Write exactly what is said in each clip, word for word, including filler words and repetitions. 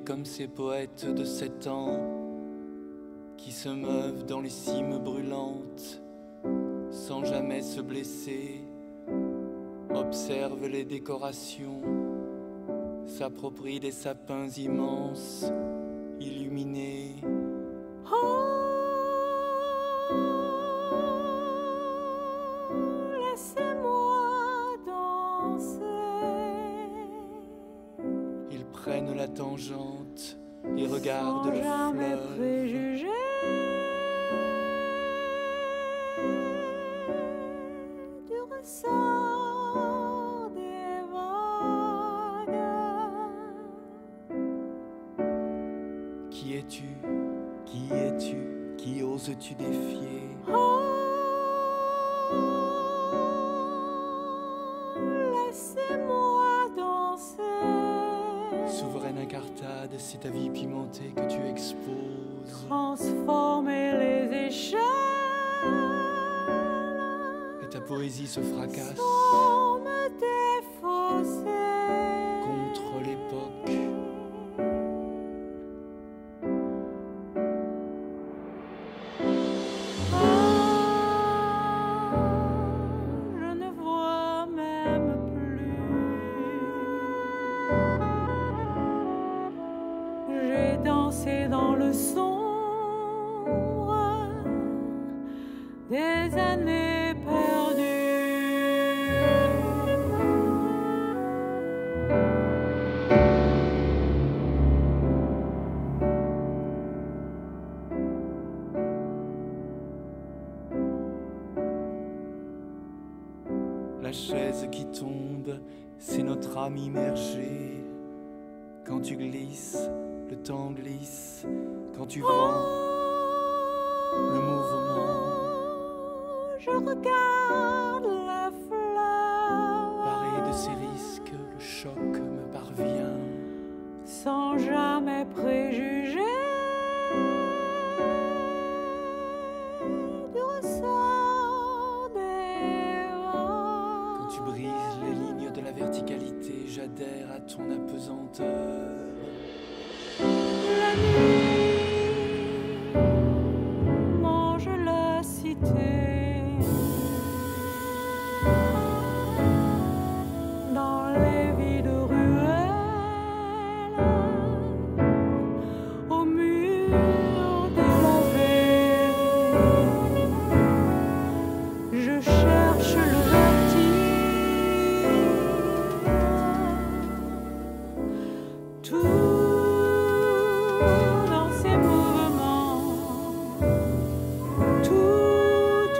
fais comme ces poètes de sept ans qui se meuvent dans les cimes brûlantes sans jamais se blesser, observent les décorations, s'approprient des sapins immenses, illuminés. Oh, laissez-moi danser. Ils prennent la tangente et regardent le fleuve. Sans jamais préjuger. Du ressort des vagues. Qui es-tu? Qui es-tu? Qui oses-tu défier? Oh, laissez-moi danser. Souveraine incartade, c'est ta vie pimentée que tu exposes. Transformer les échelles. Et ta poésie se fracasse. Sans me défausser. Contre l'époque. Danser dans le sombre des années perdues. La chaise qui tombe, c'est notre âme immergée. Quand tu glisses, le temps glisse, quand tu vends le mouvement. Je regarde la fleur. Paré de ses risques, le choc me parvient. Sans jamais préjuger du ressort des vents. Quand tu brises les lignes de la verticalité, j'adhère à ton apesanteur. La nuit mange la cité. Dans les vides ruelles, aux murs délavés, je cherche le vertige. Tout dans ces mouvements, tout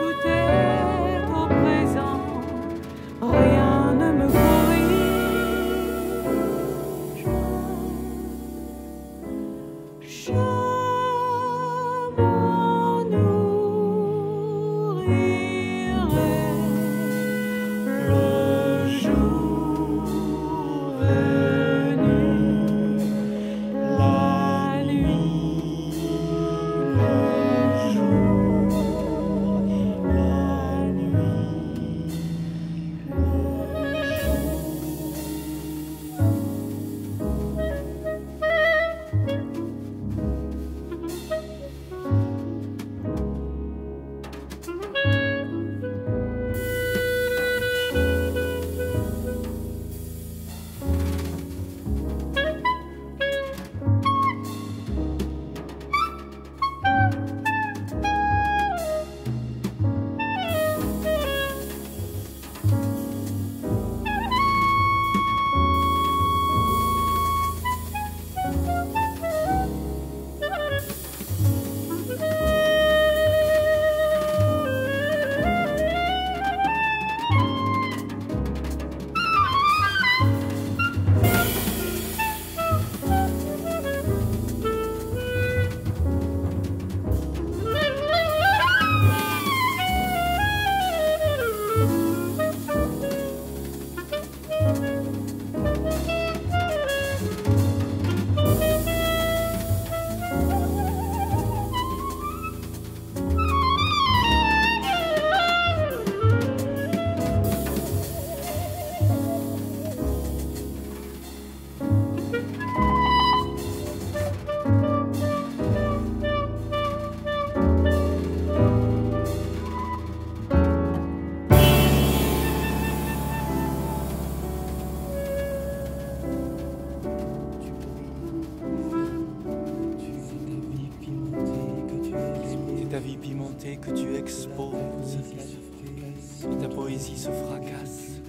vie pimentée que tu exposes, ta poésie se fracasse.